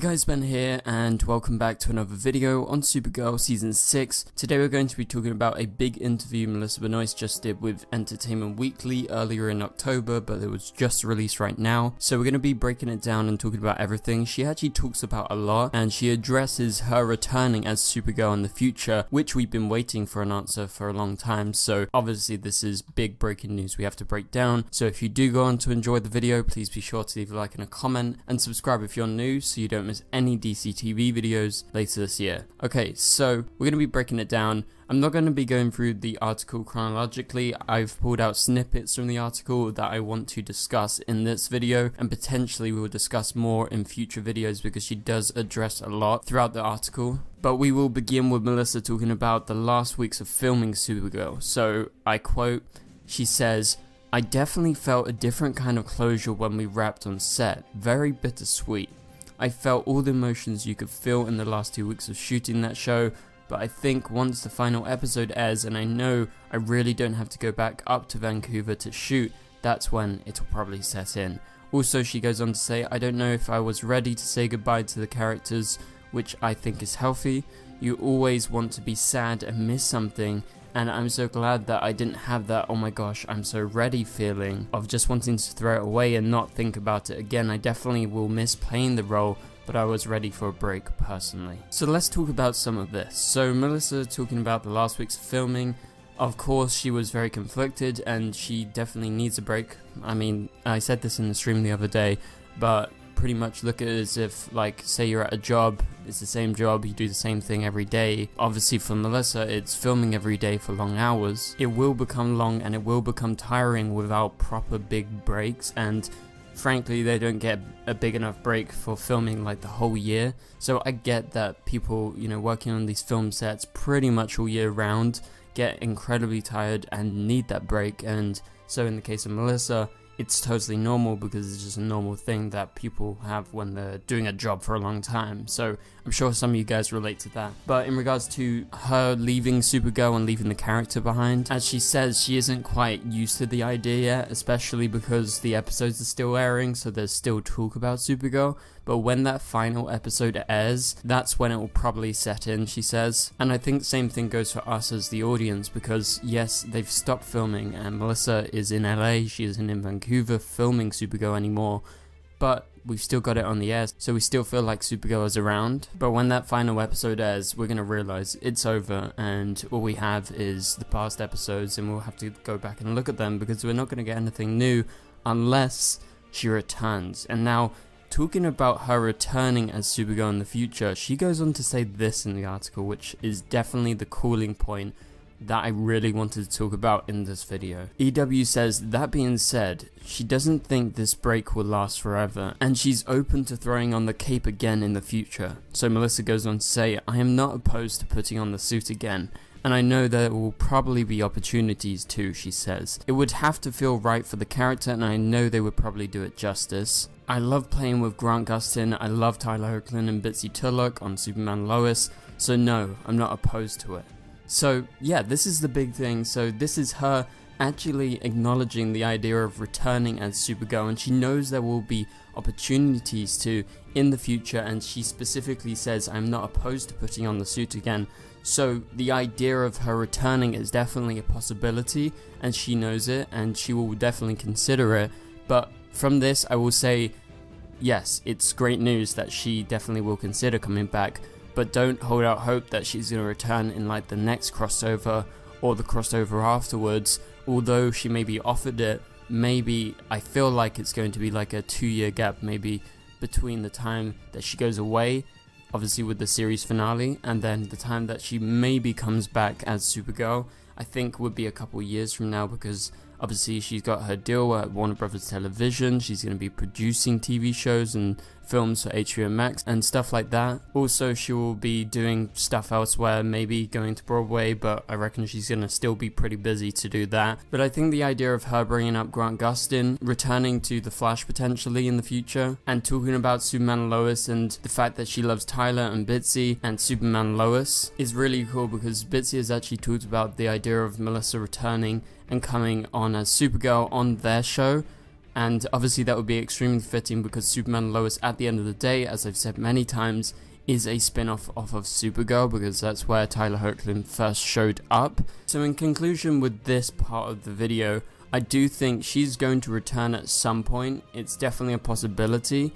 Hey guys, Ben here and welcome back to another video on Supergirl Season 6. Today we're going to be talking about a big interview Melissa Benoist just did with Entertainment Weekly earlier in October, but it was just released right now. So we're going to be breaking it down and talking about everything. She actually talks about a lot, and she addresses her returning as Supergirl in the future, which we've been waiting for an answer for a long time. So obviously this is big breaking news we have to break down. So if you do go on to enjoy the video, please be sure to leave a like and a comment and subscribe if you're new so you don't miss any DCTV videos later this year. Okay, so we're going to be breaking it down. I'm not going to be going through the article chronologically. I've pulled out snippets from the article that I want to discuss in this video, and potentially we will discuss more in future videos because she does address a lot throughout the article. But we will begin with Melissa talking about the last weeks of filming Supergirl. So I quote, she says, "I definitely felt a different kind of closure when we wrapped on set. Very bittersweet. I felt all the emotions you could feel in the last 2 weeks of shooting that show, but I think once the final episode airs and I know I really don't have to go back up to Vancouver to shoot, that's when it'll probably set in." Also, she goes on to say, "I don't know if I was ready to say goodbye to the characters, which I think is healthy. You always want to be sad and miss something, and I'm so glad that I didn't have that oh my gosh I'm so ready feeling of just wanting to throw it away and not think about it again. I definitely will miss playing the role, but I was ready for a break personally." So let's talk about some of this. So Melissa talking about the last week's filming, of course she was very conflicted and she definitely needs a break. I mean, I said this in the stream the other day, but pretty much look at it as if, like, say you're at a job, it's the same job, you do the same thing every day. Obviously for Melissa, it's filming every day for long hours. It will become long and it will become tiring without proper big breaks, and frankly they don't get a big enough break for filming like the whole year. So I get that people, you know, working on these film sets pretty much all year round get incredibly tired and need that break, and so in the case of Melissa, it's totally normal because it's just a normal thing that people have when they're doing a job for a long time. So I'm sure some of you guys relate to that. But in regards to her leaving Supergirl and leaving the character behind, as she says, she isn't quite used to the idea yet, especially because the episodes are still airing, so there's still talk about Supergirl. But when that final episode airs, that's when it will probably set in, she says. And I think the same thing goes for us as the audience, because yes, they've stopped filming and Melissa is in LA, she isn't in Vancouver filming Supergirl anymore, but we've still got it on the air, so we still feel like Supergirl is around. But when that final episode airs, we're going to realize it's over and all we have is the past episodes, and we'll have to go back and look at them because we're not going to get anything new unless she returns. And now, talking about her returning as Supergirl in the future, she goes on to say this in the article, which is definitely the calling point that I really wanted to talk about in this video. EW says, "That being said, she doesn't think this break will last forever, and she's open to throwing on the cape again in the future." So Melissa goes on to say, "I am not opposed to putting on the suit again, and I know there will probably be opportunities too," she says. "It would have to feel right for the character, and I know they would probably do it justice. I love playing with Grant Gustin, I love Tyler Hoechlin and Bitsie Tulloch on Superman Lois, so no, I'm not opposed to it." So yeah, this is the big thing. So this is her actually acknowledging the idea of returning as Supergirl, and she knows there will be opportunities to in the future, and she specifically says, "I'm not opposed to putting on the suit again." So the idea of her returning is definitely a possibility, and she knows it, and she will definitely consider it. But from this, I will say, yes, it's great news that she definitely will consider coming back, but don't hold out hope that she's going to return in like the next crossover or the crossover afterwards. Although she may be offered it, maybe I feel like it's going to be like a 2-year gap maybe between the time that she goes away, obviously with the series finale, and then the time that she maybe comes back as Supergirl. I think would be a couple years from now, because obviously she's got her deal at Warner Brothers Television, she's going to be producing TV shows and films for HBO Max and stuff like that. Also she will be doing stuff elsewhere, maybe going to Broadway, but I reckon she's going to still be pretty busy to do that. But I think the idea of her bringing up Grant Gustin, returning to The Flash potentially in the future, and talking about Superman Lois and the fact that she loves Tyler and Bitsie and Superman Lois is really cool, because Bitsie has actually talked about the idea of Melissa returning and coming on as Supergirl on their show, And obviously that would be extremely fitting because Superman Lois, at the end of the day, as I've said many times, is a spin-off off of Supergirl, because that's where Tyler Hoechlin first showed up. So in conclusion with this part of the video, I do think she's going to return at some point. It's definitely a possibility,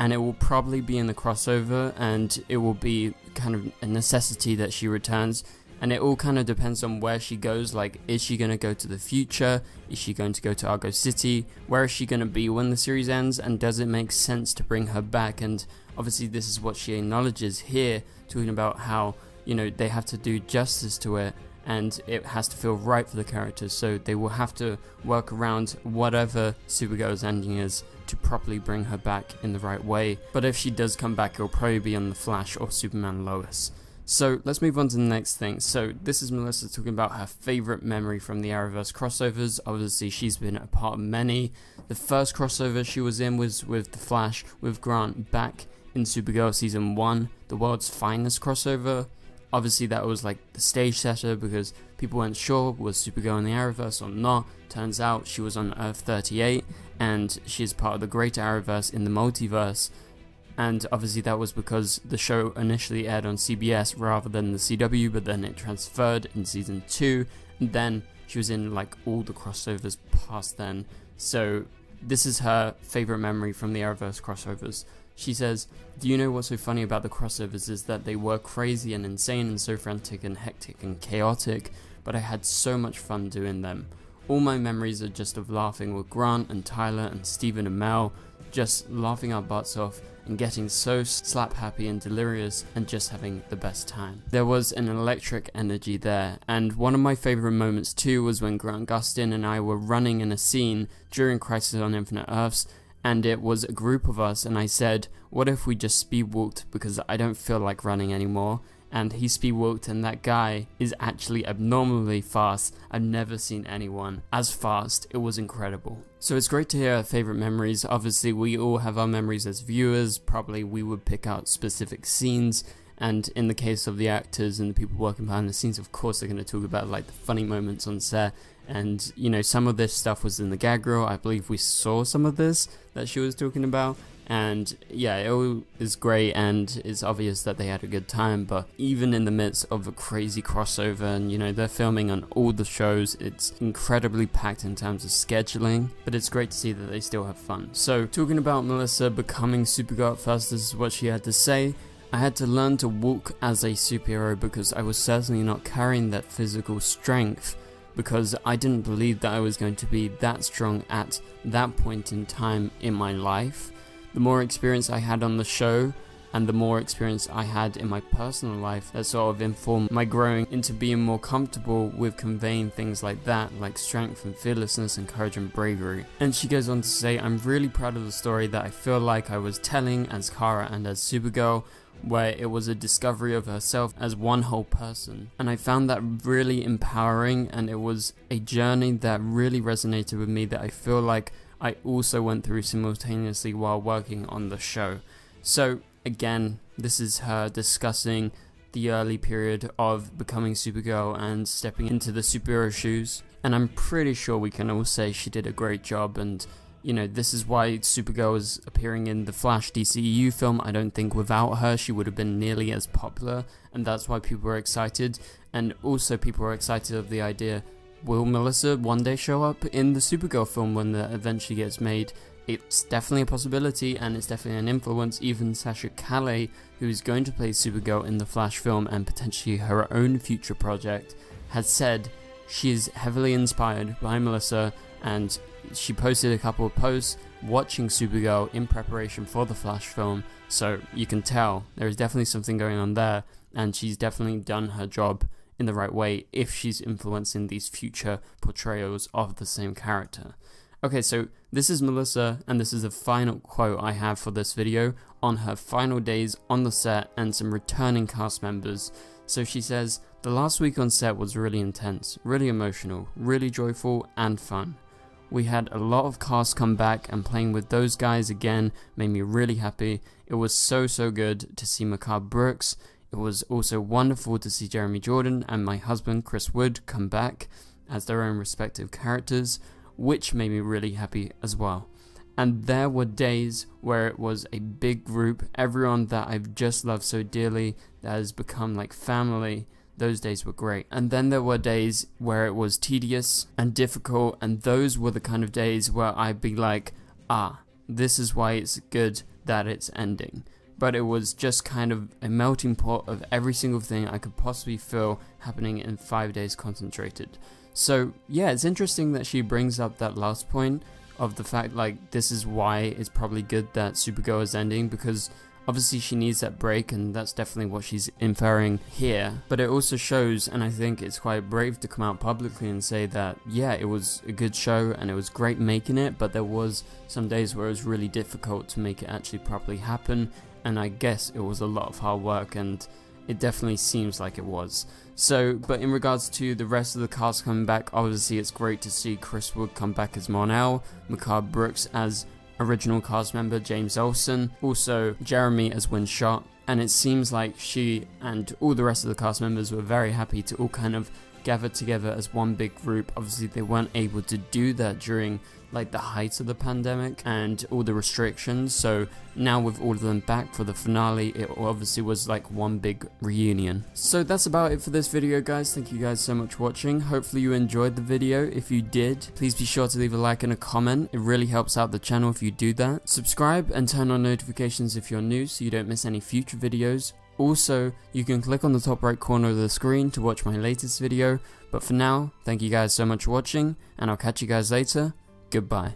and it will probably be in the crossover, and it will be kind of a necessity that she returns. And it all kind of depends on where she goes. Like, is she going to go to the future? Is she going to go to Argo City? Where is she going to be when the series ends? And does it make sense to bring her back? And obviously this is what she acknowledges here, talking about how, you know, they have to do justice to it, and it has to feel right for the characters, so they will have to work around whatever Supergirl's ending is to properly bring her back in the right way. But if she does come back, it'll probably be on The Flash or Superman Lois. So let's move on to the next thing. So this is Melissa talking about her favorite memory from the Arrowverse crossovers. Obviously she's been a part of many. The first crossover she was in was with The Flash, with Grant back in Supergirl Season 1, the world's finest crossover. Obviously that was like the stage setter because people weren't sure, was Supergirl in the Arrowverse or not? Turns out she was on Earth 38 and she's part of the greater Arrowverse in the multiverse. And obviously that was because the show initially aired on CBS rather than the CW, but then it transferred in Season 2, and then she was in like all the crossovers past then. So this is her favorite memory from the Arrowverse crossovers. She says, "Do you know what's so funny about the crossovers is that they were crazy and insane and so frantic and hectic and chaotic, but I had so much fun doing them. All my memories are just of laughing with Grant and Tyler and Stephen and Mel, just laughing our butts off and getting so slap happy and delirious and just having the best time." There was an electric energy there, and one of my favorite moments too was when Grant Gustin and I were running in a scene during Crisis on Infinite Earths, and it was a group of us, and I said, "What if we just speedwalked, because I don't feel like running anymore?" And he speedwalked, and that guy is actually abnormally fast. I've never seen anyone as fast. It was incredible. So it's great to hear our favorite memories. Obviously we all have our memories as viewers. Probably we would pick out specific scenes, and in the case of the actors and the people working behind the scenes, of course they're going to talk about like the funny moments on set. And you know, some of this stuff was in the gag reel. I believe we saw some of this that she was talking about, and yeah, it all is great, and it's obvious that they had a good time. But even in the midst of a crazy crossover, and you know, they're filming on all the shows, it's incredibly packed in terms of scheduling, but it's great to see that they still have fun. So talking about Melissa becoming Supergirl at first, this is what she had to say. "I had to learn to walk as a superhero because I was certainly not carrying that physical strength, because I didn't believe that I was going to be that strong at that point in time in my life. The more experience I had on the show and the more experience I had in my personal life, that sort of informed my growing into being more comfortable with conveying things like that, like strength and fearlessness and courage and bravery." And she goes on to say, "I'm really proud of the story that I feel like I was telling as Kara and as Supergirl, where it was a discovery of herself as one whole person, and I found that really empowering, and it was a journey that really resonated with me that I feel like I also went through simultaneously while working on the show." So again, this is her discussing the early period of becoming Supergirl and stepping into the superhero shoes, and I'm pretty sure we can all say she did a great job. And you know, this is why Supergirl is appearing in the Flash DCEU film. I don't think without her she would have been nearly as popular, and that's why people are excited. And also people are excited of the idea, will Melissa one day show up in the Supergirl film when that eventually gets made? It's definitely a possibility, and it's definitely an influence. Even Sasha Calle, who is going to play Supergirl in the Flash film and potentially her own future project, has said she is heavily inspired by Melissa, and she posted a couple of posts watching Supergirl in preparation for the Flash film. So you can tell there is definitely something going on there, and she's definitely done her job in the right way if she's influencing these future portrayals of the same character. Okay, so this is Melissa, and this is the final quote I have for this video on her final days on the set and some returning cast members. So she says, "The last week on set was really intense, really emotional, really joyful and fun. We had a lot of cast come back, and playing with those guys again made me really happy. It was so good to see Mehcad Brooks. It was also wonderful to see Jeremy Jordan and my husband Chris Wood come back as their own respective characters. which made me really happy as well. And there were days where it was a big group, everyone that I've just loved so dearly, that has become like family. Those days were great. And then there were days where it was tedious and difficult, and those were the kind of days where I'd be like, ah, this is why it's good that it's ending. But it was just kind of a melting pot of every single thing I could possibly feel happening in 5 days concentrated. So yeah, it's interesting that she brings up that last point of the fact, like, this is why it's probably good that Supergirl is ending, because obviously she needs that break, and that's definitely what she's inferring here. But it also shows, and I think it's quite brave to come out publicly and say that, yeah, it was a good show and it was great making it, but there was some days where it was really difficult to make it actually properly happen, and I guess it was a lot of hard work, and it definitely seems like it was. So, but in regards to the rest of the cast coming back, obviously it's great to see Chris Wood come back as Mon-El, Mehcad Brooks as original cast member James Olsen, also Jeremy as Winshot, and it seems like she and all the rest of the cast members were very happy to all kind of gather together as one big group. Obviously they weren't able to do that during like the height of the pandemic and all the restrictions, so now with all of them back for the finale, it obviously was like one big reunion. So that's about it for this video, guys. Thank you guys so much for watching. Hopefully you enjoyed the video. If you did, please be sure to leave a like and a comment. It really helps out the channel if you do that. Subscribe and turn on notifications if you're new so you don't miss any future videos. Also, you can click on the top right corner of the screen to watch my latest video. But for now, thank you guys so much for watching, and I'll catch you guys later. Goodbye.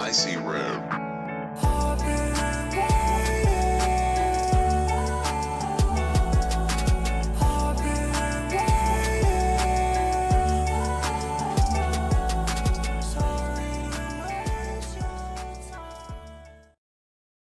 I see red.